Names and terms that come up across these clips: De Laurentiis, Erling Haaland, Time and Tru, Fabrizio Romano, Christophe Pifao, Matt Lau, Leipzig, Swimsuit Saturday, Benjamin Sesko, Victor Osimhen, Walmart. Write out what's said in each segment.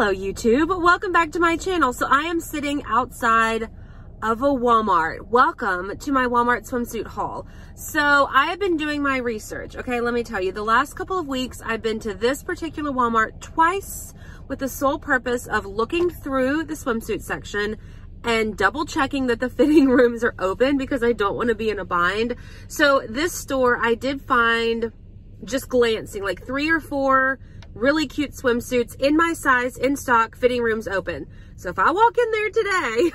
Hello YouTube, welcome back to my channel. So I am sitting outside of a Walmart. Welcome to my Walmart swimsuit haul. So I have been doing my research. Okay, let me tell you, the last couple of weeks I've been to this particular Walmart twice with the sole purpose of looking through the swimsuit section and double checking that the fitting rooms are open because I don't want to be in a bind. So this store I did find, just glancing, like 3 or 4 really cute swimsuits in my size, in stock, fitting rooms open. So if I walk in there today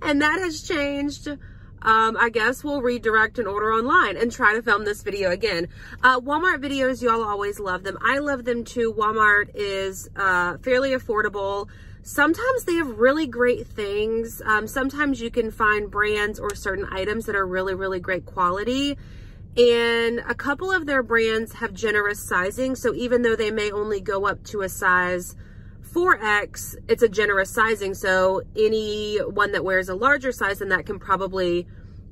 and that has changed, I guess we'll redirect an order online and try to film this video again. Walmart videos, y'all always love them. I love them too. Walmart is fairly affordable. Sometimes they have really great things. Sometimes you can find brands or certain items that are really, really great quality. And a couple of their brands have generous sizing. So even though they may only go up to a size 4X, it's a generous sizing. So anyone that wears a larger size than that can probably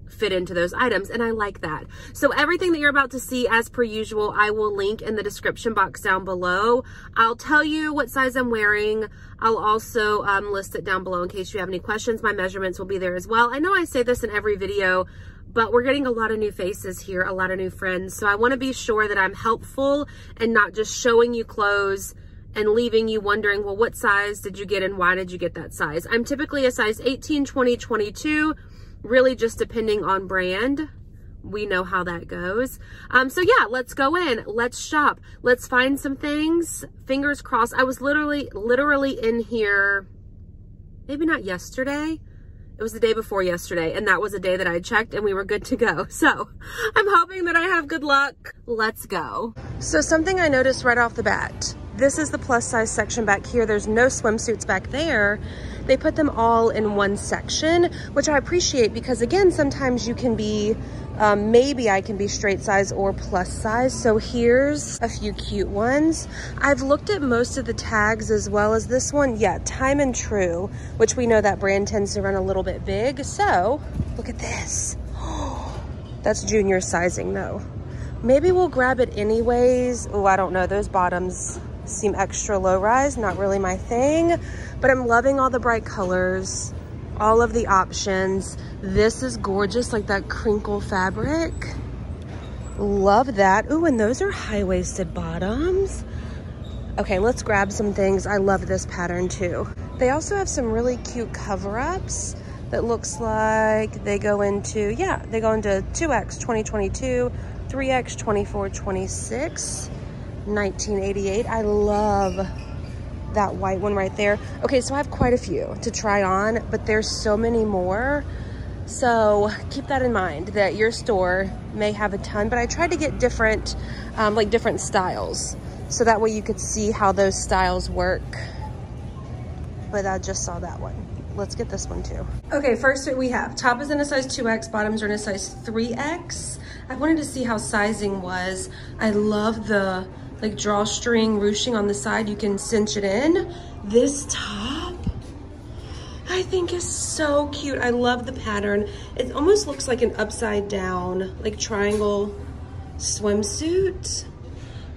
fit into those items. And I like that. So everything that you're about to see, as per usual, I will link in the description box down below. I'll tell you what size I'm wearing. I'll also list it down below in case you have any questions. My measurements will be there as well. I know I say this in every video, but we're getting a lot of new faces here, a lot of new friends. So I want to be sure that I'm helpful and not just showing you clothes and leaving you wondering, well, what size did you get and why did you get that size? I'm typically a size 18, 20, 22, really just depending on brand. We know how that goes. So yeah, let's go in, let's shop, let's find some things. Fingers crossed. I was literally in here, maybe not yesterday. It was the day before yesterday, and that was a day that I checked and we were good to go. So I'm hoping that I have good luck. Let's go. So something I noticed right off the bat, this is the plus size section back here. There's no swimsuits back there. They put them all in one section, which I appreciate because again, sometimes you can be, maybe I can be straight size or plus size. So here's a few cute ones. I've looked at most of the tags as well as this one. Yeah, Time and Tru, which we know that brand tends to run a little bit big. So look at this. Oh, that's junior sizing though. Maybe we'll grab it anyways. Oh, I don't know. Those bottoms seem extra low rise. Not really my thing, but I'm loving all the bright colors, all of the options. This is gorgeous, like that crinkle fabric. Love that. Ooh, and those are high-waisted bottoms. Okay, let's grab some things. I love this pattern too. They also have some really cute cover-ups that looks like they go into, yeah, they go into 2X, 2022, 3X, 24, 26, 1988. I love that white one right there. Okay, so I have quite a few to try on, but there's so many more. So keep that in mind that your store may have a ton, but I tried to get different, like different styles. So that way you could see how those styles work. But I just saw that one. Let's get this one too. Okay, first we have top is in a size 2X, bottoms are in a size 3X. I wanted to see how sizing was. I love the like drawstring ruching on the side. You can cinch it in. This top I think is so cute. I love the pattern. It almost looks like an upside down, like triangle swimsuit,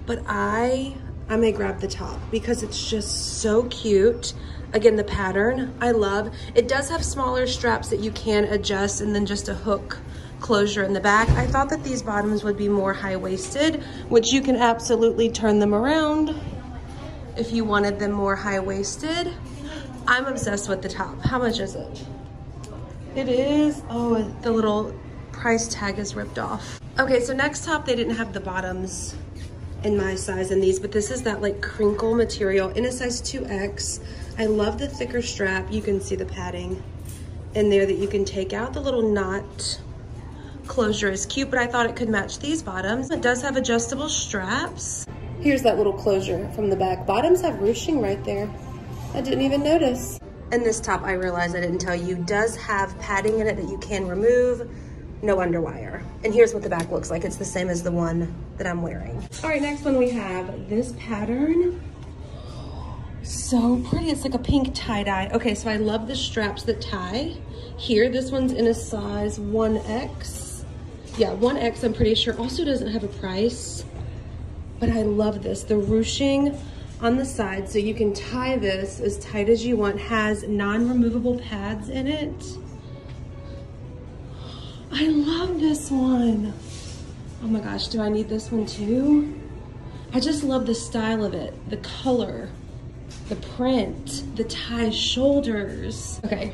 but I may grab the top because it's just so cute. Again, the pattern I love. It does have smaller straps that you can adjust and then just a hook closure in the back. I thought that these bottoms would be more high-waisted, which you can absolutely turn them around if you wanted them more high-waisted. I'm obsessed with the top. How much is it? It is, oh, the little price tag is ripped off. Okay, so next top, they didn't have the bottoms in my size in these, but this is that like crinkle material in a size 2X. I love the thicker strap. You can see the padding in there that you can take out. The little knot closure is cute, but I thought it could match these bottoms. It does have adjustable straps. Here's that little closure from the back. Bottoms have ruching right there. I didn't even notice. And this top, I realize I didn't tell you, does have padding in it that you can remove, no underwire. And here's what the back looks like. It's the same as the one that I'm wearing. All right, next one we have this pattern. So pretty, it's like a pink tie-dye. Okay, so I love the straps that tie here. This one's in a size 1X. Yeah, 1X, I'm pretty sure, also doesn't have a price, but I love this. The ruching on the side, so you can tie this as tight as you want. Has non-removable pads in it. I love this one. Oh my gosh, do I need this one too? I just love the style of it, the color, the print, the tie shoulders. Okay.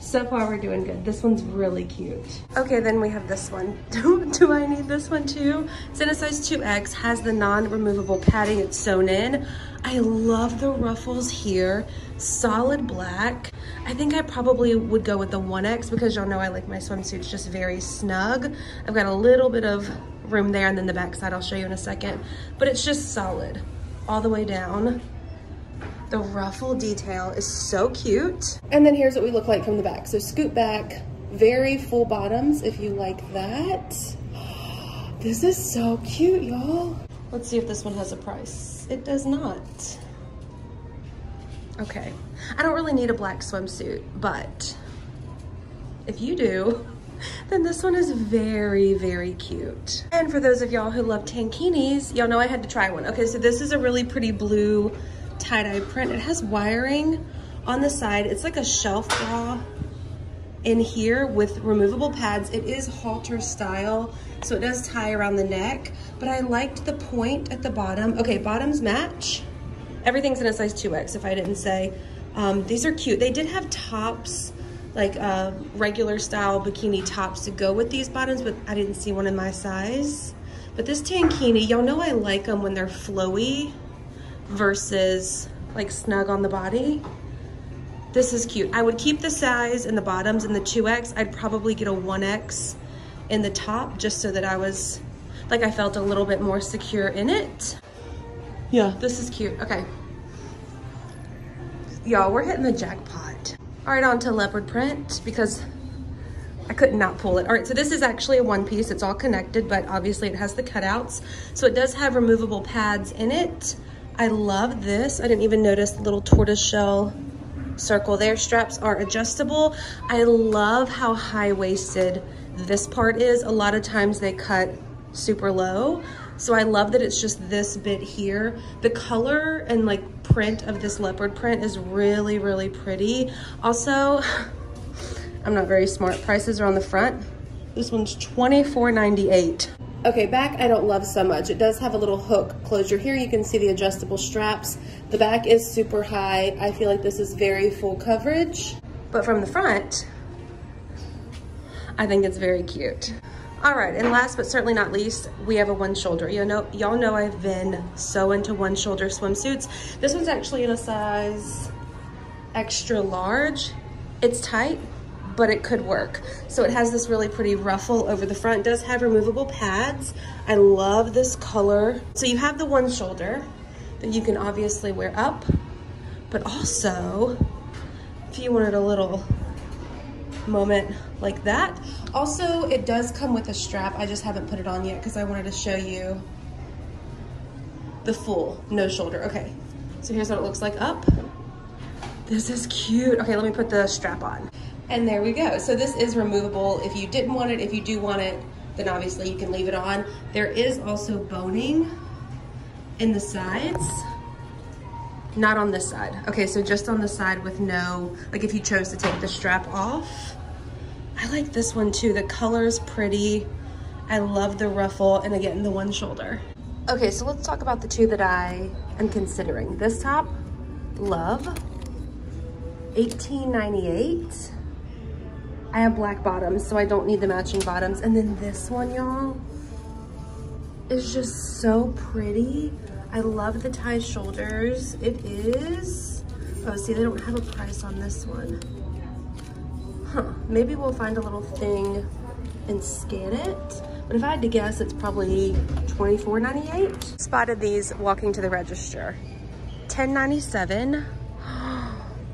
So far we're doing good. This one's really cute. Okay, then we have this one. Do I need this one too? It's in a size 2X, has the non-removable padding it's sewn in. I love the ruffles here, solid black. I think I probably would go with the 1X because y'all know I like my swimsuits just very snug. I've got a little bit of room there, and then the backside I'll show you in a second, but it's just solid all the way down. The ruffle detail is so cute. And then here's what we look like from the back. So scoop back, very full bottoms if you like that. This is so cute, y'all. Let's see if this one has a price. It does not. Okay. I don't really need a black swimsuit, but if you do, then this one is very, very cute. And for those of y'all who love tankinis, y'all know I had to try one. Okay, so this is a really pretty blue tie-dye print. It has wiring on the side. It's like a shelf bra in here with removable pads. It is halter style, so it does tie around the neck, but I liked the point at the bottom. Okay, bottoms match. Everything's in a size 2X if I didn't say. These are cute. They did have tops, like regular style bikini tops to go with these bottoms, but I didn't see one in my size. But this tankini, y'all know I like them when they're flowy versus like snug on the body. This is cute. I would keep the size in the bottoms in the 2X. I'd probably get a 1X in the top just so that I was, like, I felt a little bit more secure in it. Yeah, this is cute. Okay. Y'all, we're hitting the jackpot. All right, on to leopard print because I could not pull it. All right, so this is actually a one piece. It's all connected, but obviously it has the cutouts. So it does have removable pads in it. I love this. I didn't even notice the little tortoiseshell circle there. Straps are adjustable. I love how high-waisted this part is. A lot of times they cut super low, so I love that it's just this bit here. The color and like print of this leopard print is really, really pretty. Also, I'm not very smart. Prices are on the front. This one's $24.98. Okay, back I don't love so much. It does have a little hook closure here. You can see the adjustable straps. The back is super high. I feel like this is very full coverage. But from the front, I think it's very cute. All right, and last but certainly not least, we have a one shoulder. Y'all know I've been so into one shoulder swimsuits. This one's actually in a size extra large. It's tight, but it could work. So it has this really pretty ruffle over the front. It does have removable pads. I love this color. So you have the one shoulder that you can obviously wear up, but also if you wanted a little moment like that. Also, it does come with a strap. I just haven't put it on yet because I wanted to show you the full no shoulder. Okay, so here's what it looks like up. This is cute. Okay, let me put the strap on. And there we go. So this is removable if you didn't want it. If you do want it, then obviously you can leave it on. There is also boning in the sides. Not on this side. Okay, so just on the side with no, like if you chose to take the strap off. I like this one too. The color's pretty. I love the ruffle and again, the one shoulder. Okay, so let's talk about the two that I am considering. This top, love, $18.98. I have black bottoms, so I don't need the matching bottoms. And then this one, y'all, is just so pretty. I love the tie shoulders. It is, oh, see, they don't have a price on this one. Huh, maybe we'll find a little thing and scan it. But if I had to guess, it's probably $24.98. Spotted these walking to the register. $10.97.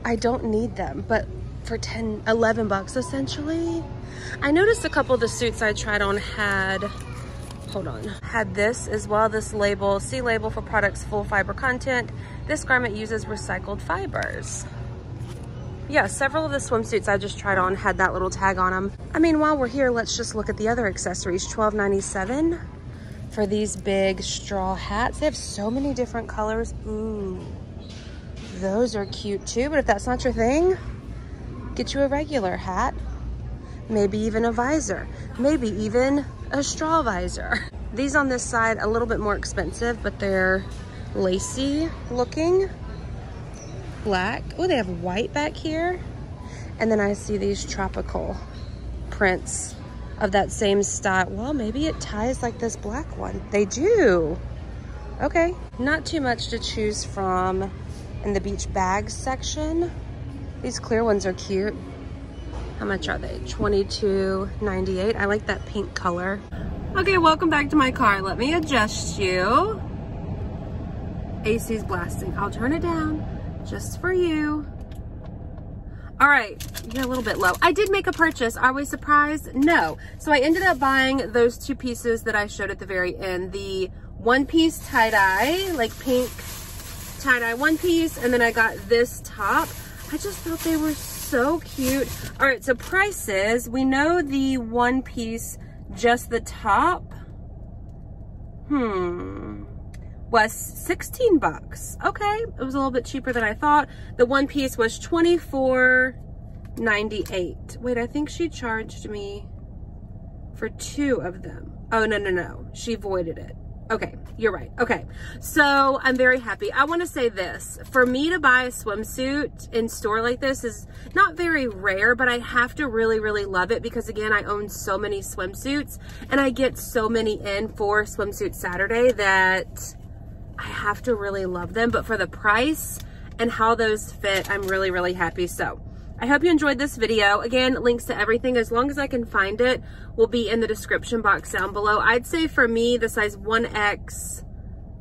I don't need them, but for 10, 11 bucks essentially. I noticed a couple of the suits I tried on had, hold on, had this as well, this label, see label for products full fiber content. This garment uses recycled fibers. Yeah, several of the swimsuits I just tried on had that little tag on them. I mean, while we're here, let's just look at the other accessories. $12.97, for these big straw hats. They have so many different colors. Ooh, those are cute too, but if that's not your thing, get you a regular hat, maybe even a visor, maybe even a straw visor. These on this side, a little bit more expensive, but they're lacy looking. Black. Oh, they have white back here. And then I see these tropical prints of that same style. Well, maybe it ties like this black one. They do. Okay. Not too much to choose from in the beach bag section. These clear ones are cute. How much are they? $22.98. I like that pink color. Okay, welcome back to my car. Let me adjust you. AC's blasting. I'll turn it down just for you. All right, you're a little bit low. I did make a purchase. Are we surprised? No. So I ended up buying those two pieces that I showed at the very end. The one-piece tie-dye, like pink tie-dye one-piece, and then I got this top. I just thought they were so cute. All right, so prices. We know the one-piece, just the top. Was 16 bucks. Okay, it was a little bit cheaper than I thought. The one piece was $24.98. Wait, I think she charged me for two of them. Oh, no. She voided it. Okay, you're right. Okay, so I'm very happy. I want to say this. For me to buy a swimsuit in store like this is not very rare, but I have to really, really love it because, again, I own so many swimsuits, and I get so many in for Swimsuit Saturday that I have to really love them. But for the price and how those fit, I'm really, really happy. So I hope you enjoyed this video. Again, links to everything, as long as I can find it, will be in the description box down below. I'd say for me, the size 1X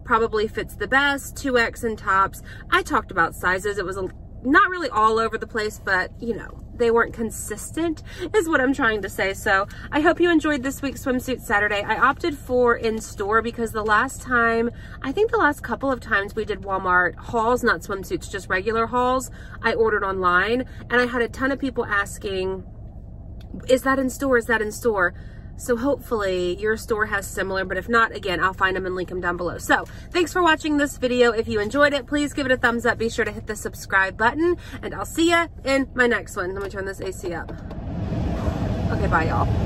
probably fits the best, 2X and tops. I talked about sizes. It was not really all over the place, but you know, they weren't consistent is what I'm trying to say. So I hope you enjoyed this week's Swimsuit Saturday. I opted for in-store because the last time, I think the last couple of times we did Walmart hauls, not swimsuits, just regular hauls, I ordered online, and I had a ton of people asking, is that in store? Is that in store? So hopefully your store has similar, but if not, again, I'll find them and link them down below. So thanks for watching this video. If you enjoyed it, please give it a thumbs up. Be sure to hit the subscribe button, and I'll see ya in my next one. Let me turn this AC up. Okay, bye y'all.